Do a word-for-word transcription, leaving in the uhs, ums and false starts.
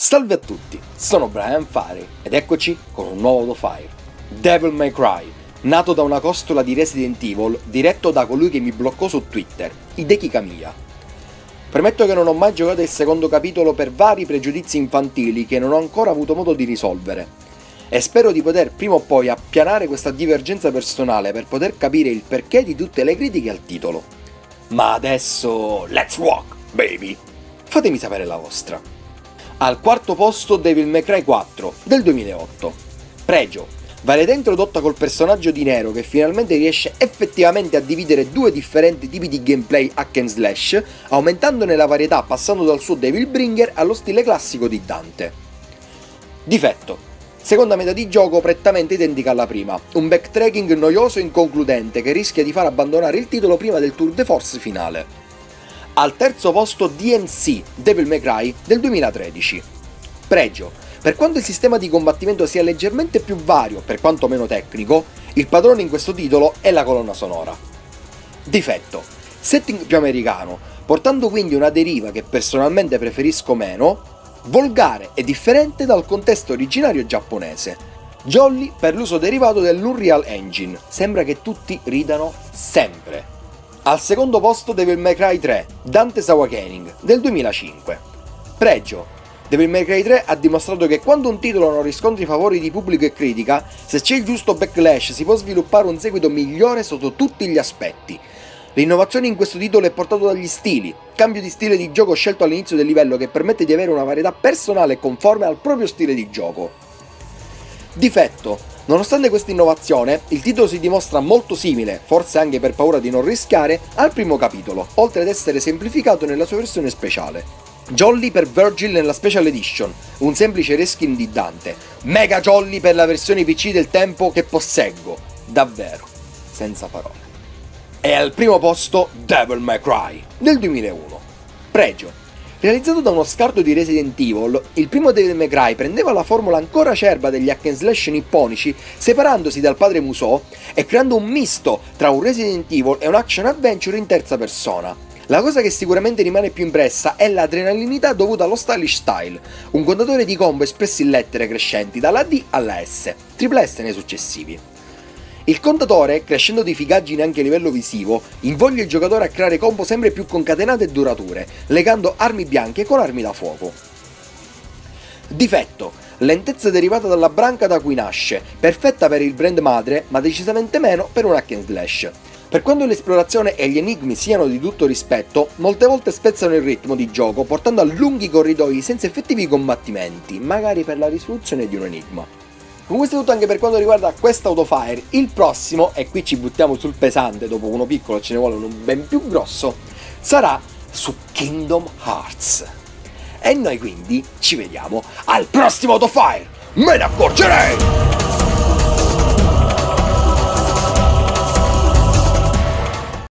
Salve a tutti, sono Brian Farey ed eccoci con un nuovo Autofire. Devil May Cry, nato da una costola di Resident Evil, diretto da colui che mi bloccò su Twitter, Hideki Kamiya. Premetto che non ho mai giocato il secondo capitolo per vari pregiudizi infantili che non ho ancora avuto modo di risolvere, e spero di poter prima o poi appianare questa divergenza personale per poter capire il perché di tutte le critiche al titolo. Ma adesso, let's walk, baby! Fatemi sapere la vostra. Al quarto posto Devil May Cry quattro del duemilaotto. Pregio, varietà introdotta col personaggio di Nero che finalmente riesce effettivamente a dividere due differenti tipi di gameplay hack and slash, aumentandone la varietà passando dal suo Devil Bringer allo stile classico di Dante. Difetto, seconda metà di gioco prettamente identica alla prima, un backtracking noioso e inconcludente che rischia di far abbandonare il titolo prima del tour de force finale. Al terzo posto D M C, Devil May Cry del duemilatredici. Pregio, per quanto il sistema di combattimento sia leggermente più vario, per quanto meno tecnico, il padrone in questo titolo è la colonna sonora. Difetto, setting più americano, portando quindi una deriva che personalmente preferisco meno, volgare e differente dal contesto originario giapponese. Jolly per l'uso derivato dell'Unreal Engine, sembra che tutti ridano sempre. Al secondo posto Devil May Cry tre, Dante Sawakening, del duemilacinque. Pregio, Devil May Cry tre ha dimostrato che quando un titolo non riscontri favori di pubblico e critica, se c'è il giusto backlash si può sviluppare un seguito migliore sotto tutti gli aspetti. L'innovazione in questo titolo è portata dagli stili, cambio di stile di gioco scelto all'inizio del livello che permette di avere una varietà personale e conforme al proprio stile di gioco. Difetto. Nonostante questa innovazione, il titolo si dimostra molto simile, forse anche per paura di non rischiare, al primo capitolo, oltre ad essere semplificato nella sua versione speciale. Jolly per Virgil nella Special Edition, un semplice reskin di Dante. Mega Jolly per la versione P C del tempo che posseggo. Davvero, senza parole. E al primo posto Devil May Cry, del duemilauno. Pregio. Realizzato da uno scarto di Resident Evil, il primo Devil May Cry prendeva la formula ancora acerba degli hack and slash nipponici, separandosi dal padre Musou e creando un misto tra un Resident Evil e un action adventure in terza persona. La cosa che sicuramente rimane più impressa è l'adrenalinità dovuta allo stylish style, un contatore di combo espressi in lettere crescenti dalla D alla S, tripla S nei successivi. Il contatore, crescendo di figaggine anche a livello visivo, invoglia il giocatore a creare combo sempre più concatenate e durature, legando armi bianche con armi da fuoco. Difetto, lentezza derivata dalla branca da cui nasce, perfetta per il brand madre, ma decisamente meno per un hack and slash. Per quanto l'esplorazione e gli enigmi siano di tutto rispetto, molte volte spezzano il ritmo di gioco, portando a lunghi corridoi senza effettivi combattimenti, magari per la risoluzione di un enigma. Con questo è tutto anche per quanto riguarda questo Autofire. Il prossimo, e qui ci buttiamo sul pesante, dopo uno piccolo ce ne vuole uno ben più grosso, sarà su Kingdom Hearts. E noi quindi ci vediamo al prossimo Autofire! Me ne accorgerei!